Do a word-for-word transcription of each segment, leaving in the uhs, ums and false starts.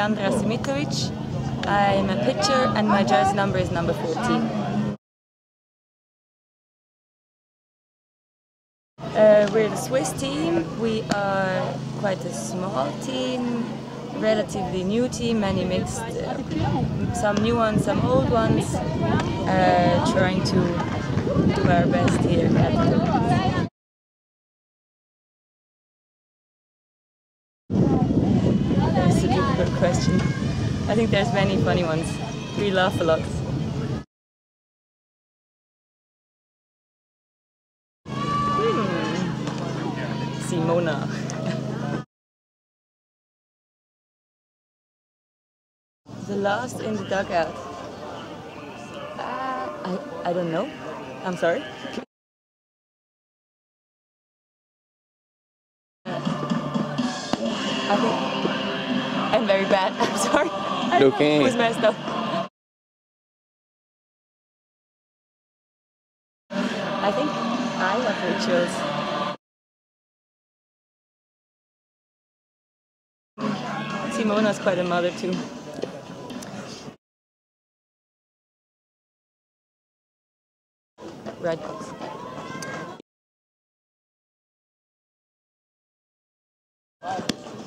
Leandra Simitovic. I'm a pitcher and my jersey number is number fourteen. Uh, we're the Swiss team. We are quite a small team, relatively new team, many mixed, uh, some new ones, some old ones, uh, trying to do our best here at the Olympics. That's a difficult question. I think there's many funny ones. We laugh a lot. Hmm. Simona. The last in the dugout. Uh, I I don't know. I'm sorry. I think I'm very bad. I'm sorry. Okay. It was messed up. I think I have rituals. Simona's quite a mother too. Red box.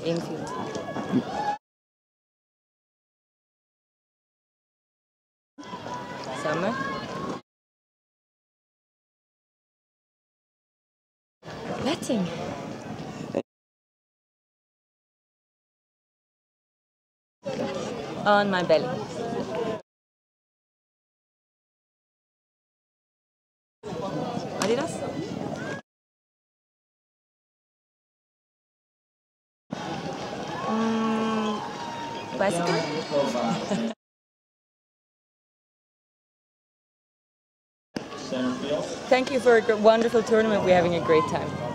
Infield. Summer. Betting. On my belly. Adidas. Mm, bicycle. Thank you for a wonderful tournament. We're having a great time.